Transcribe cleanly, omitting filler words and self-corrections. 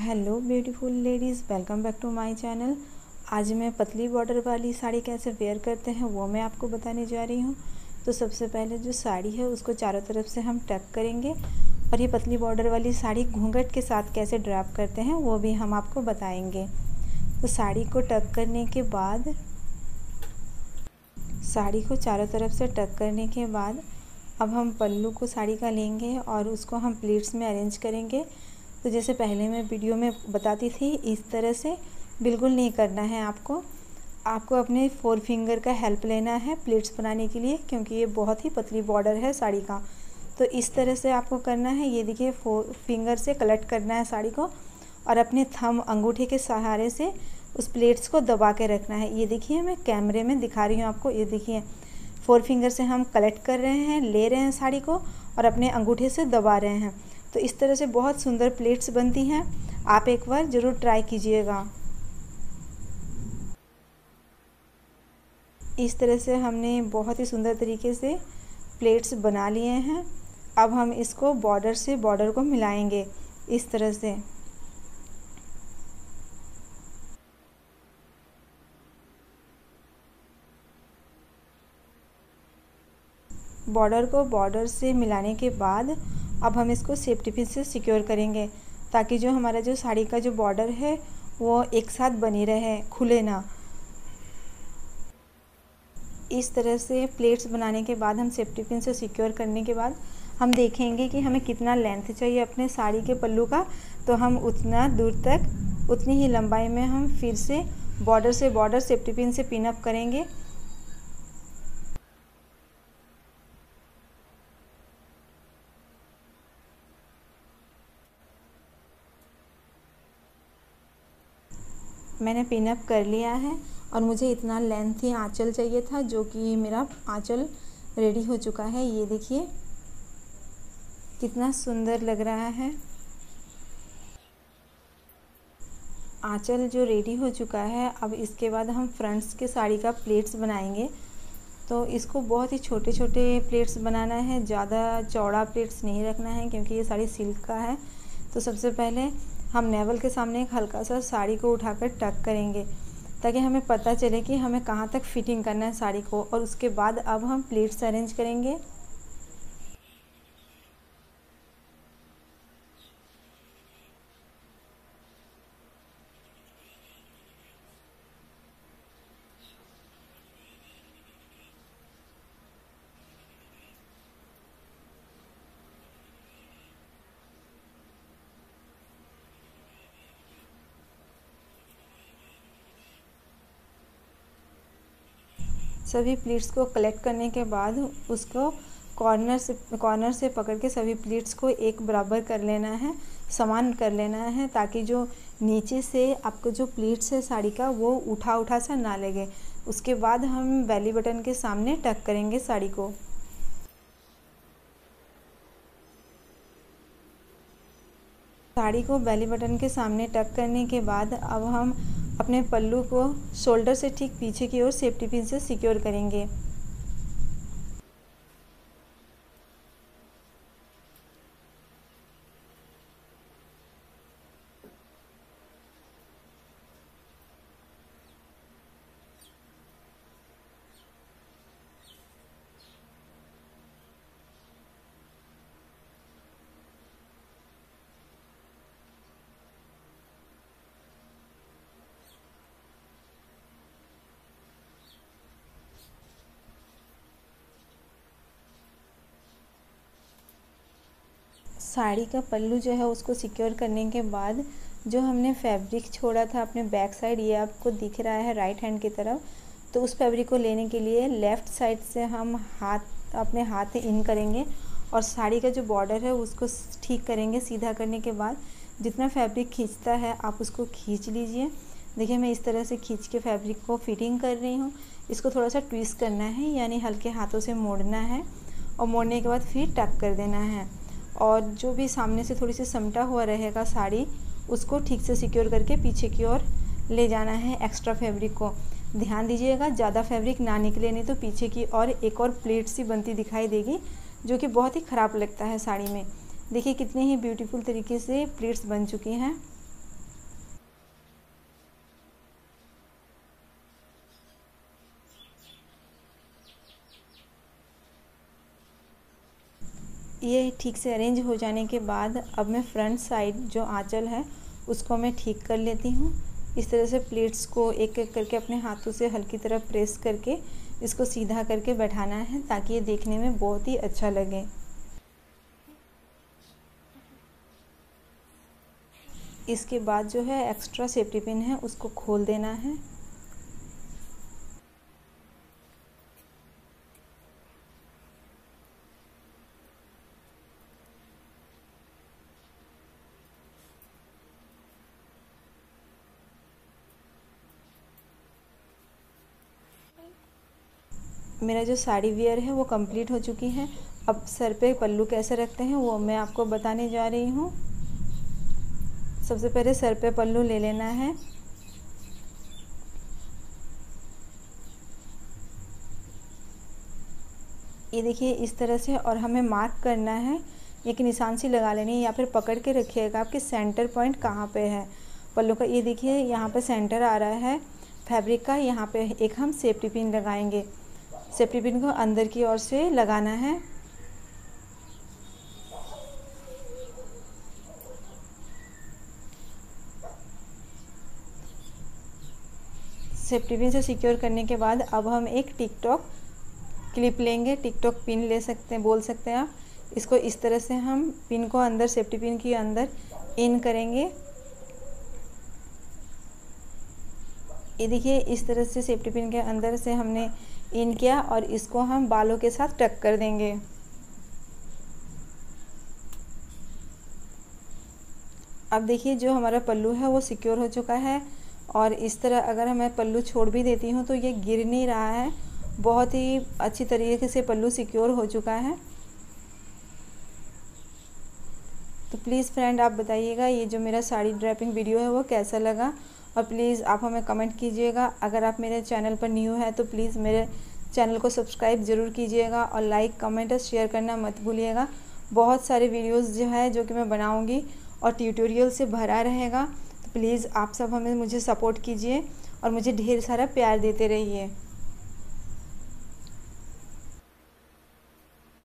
Hello beautiful ladies, welcome back to my channel. आज मैं पतली बॉर्डर वाली साड़ी कैसे वेयर करते हैं वो मैं आपको बताने जा रही हूँ। तो सबसे पहले जो साड़ी है उसको चारों तरफ से हम टैप करेंगे और ये पतली बॉर्डर वाली साड़ी घूंघट के साथ कैसे ड्रैप करते हैं वो भी हम आपको बताएंगे। तो साड़ी को टक करने के बाद, साड़ी को चारों तरफ से टक करने के बाद अब हम पल्लू को साड़ी का लेंगे और उसको हम प्लीट्स में अरेंज करेंगे। तो जैसे पहले मैं वीडियो में बताती थी, इस तरह से बिल्कुल नहीं करना है आपको। आपको अपने फोर फिंगर का हेल्प लेना है प्लीट्स बनाने के लिए, क्योंकि ये बहुत ही पतली बॉर्डर है साड़ी का। तो इस तरह से आपको करना है, ये देखिए फोर फिंगर से कलेक्ट करना है साड़ी को और अपने थंब अंगूठे के सहारे से उस प्लेट्स को दबा के रखना है। ये देखिए मैं कैमरे में दिखा रही हूँ आपको, ये देखिए फोर फिंगर से हम कलेक्ट कर रहे हैं, ले रहे हैं साड़ी को और अपने अंगूठे से दबा रहे हैं। तो इस तरह से बहुत सुंदर प्लेट्स बनती हैं, आप एक बार ज़रूर ट्राई कीजिएगा। इस तरह से हमने बहुत ही सुंदर तरीके से प्लेट्स बना लिए हैं। अब हम इसको बॉर्डर से बॉर्डर को मिलाएंगे इस तरह से। बॉर्डर को बॉर्डर से मिलाने के बाद अब हम इसको सेफ्टी पिन से सिक्योर करेंगे, ताकि जो हमारा जो साड़ी का जो बॉर्डर है वो एक साथ बनी रहे, खुले ना। इस तरह से प्लेट्स बनाने के बाद हम सेफ्टी पिन से सिक्योर करने के बाद हम देखेंगे कि हमें कितना लेंथ चाहिए अपने साड़ी के पल्लू का। तो हम उतना दूर तक, उतनी ही लंबाई में हम फिर से बॉर्डर सेफ्टी पिन से पिन अप करेंगे। मैंने पिन अप कर लिया है और मुझे इतना लेंथ ही आँचल चाहिए था, जो कि मेरा आँचल रेडी हो चुका है। ये देखिए कितना सुंदर लग रहा है। आँचल जो रेडी हो चुका है, अब इसके बाद हम फ्रंट्स के साड़ी का प्लेट्स बनाएंगे। तो इसको बहुत ही छोटे छोटे प्लेट्स बनाना है, ज़्यादा चौड़ा प्लेट्स नहीं रखना है, क्योंकि ये साड़ी सिल्क का है। तो सबसे पहले हम नेवल के सामने एक हल्का सा साड़ी को उठाकर टक करेंगे, ताकि हमें पता चले कि हमें कहाँ तक फिटिंग करना है साड़ी को। और उसके बाद अब हम प्लेट्स अरेंज करेंगे। सभी प्लीट्स को कलेक्ट करने के बाद उसको कॉर्नर से पकड़ के सभी प्लीट्स को एक बराबर कर लेना है, समान कर लेना है, ताकि जो नीचे से आपको जो प्लीट्स है साड़ी का वो उठा सा ना लगे। उसके बाद हम बेली बटन के सामने टक करेंगे साड़ी को। साड़ी को बेली बटन के सामने टक करने के बाद अब हम अपने पल्लू को शोल्डर से ठीक पीछे की ओर सेफ्टी पिन से सिक्योर करेंगे। साड़ी का पल्लू जो है उसको सिक्योर करने के बाद जो हमने फैब्रिक छोड़ा था अपने बैक साइड, ये आपको दिख रहा है राइट हैंड की तरफ। तो उस फैब्रिक को लेने के लिए लेफ़्ट साइड से हम अपने हाथ इन करेंगे और साड़ी का जो बॉर्डर है उसको ठीक करेंगे। सीधा करने के बाद जितना फैब्रिक खींचता है आप उसको खींच लीजिए। देखिए मैं इस तरह से खींच के फैब्रिक को फिटिंग कर रही हूँ। इसको थोड़ा सा ट्विस्ट करना है, यानी हल्के हाथों से मोड़ना है और मोड़ने के बाद फिर टक कर देना है। और जो भी सामने से थोड़ी सी समटा हुआ रहेगा साड़ी, उसको ठीक से सिक्योर करके पीछे की ओर ले जाना है। एक्स्ट्रा फैब्रिक को ध्यान दीजिएगा, ज़्यादा फैब्रिक ना निकले, नहीं तो पीछे की ओर एक और प्लेट सी बनती दिखाई देगी, जो कि बहुत ही ख़राब लगता है साड़ी में। देखिए कितने ही ब्यूटीफुल तरीके से प्लेट्स बन चुकी हैं। ये ठीक से अरेंज हो जाने के बाद अब मैं फ्रंट साइड जो आंचल है उसको मैं ठीक कर लेती हूँ। इस तरह से प्लेट्स को एक एक करके अपने हाथों से हल्की तरह प्रेस करके इसको सीधा करके बैठाना है ताकि ये देखने में बहुत ही अच्छा लगे। इसके बाद जो है एक्स्ट्रा सेफ्टी पिन है उसको खोल देना है। मेरा जो साड़ी वेयर है वो कंप्लीट हो चुकी है। अब सर पे पल्लू कैसे रखते हैं वो मैं आपको बताने जा रही हूँ। सबसे पहले सर पे पल्लू ले लेना है। ये देखिए इस तरह से, और हमें मार्क करना है, एक निशान सी लगा लेनी है या फिर पकड़ के रखिएगा आपके सेंटर पॉइंट कहाँ पे है पल्लू का। ये देखिए यहाँ पे सेंटर आ रहा है फैब्रिक का, यहाँ पे एक हम सेफ्टी पिन लगाएंगे। सेफ्टी पिन को अंदर की ओर से लगाना है। सेफ्टी पिन से सिक्योर करने के बाद अब हम एक टिकटॉक क्लिप लेंगे, टिकटॉक पिन ले सकते हैं, बोल सकते हैं आप इसको। इस तरह से हम पिन को अंदर, सेफ्टी पिन के अंदर इन करेंगे। ये देखिए इस तरह से सेफ्टी पिन के अंदर से हमने इन किया और इसको हम बालों के साथ टक कर देंगे। अब देखिए जो हमारा पल्लू है वो सिक्योर हो चुका है। और इस तरह अगर मैं पल्लू छोड़ भी देती हूँ तो ये गिर नहीं रहा है, बहुत ही अच्छी तरीके से पल्लू सिक्योर हो चुका है। तो प्लीज़ फ्रेंड आप बताइएगा ये जो मेरा साड़ी ड्रेपिंग वीडियो है वो कैसा लगा, और प्लीज़ आप हमें कमेंट कीजिएगा। अगर आप मेरे चैनल पर न्यू है तो प्लीज़ मेरे चैनल को सब्सक्राइब ज़रूर कीजिएगा और लाइक, कमेंट और शेयर करना मत भूलिएगा। बहुत सारे वीडियोस जो है जो कि मैं बनाऊंगी और ट्यूटोरियल से भरा रहेगा। तो प्लीज़ आप सब हमें मुझे सपोर्ट कीजिए और मुझे ढेर सारा प्यार देते रहिए।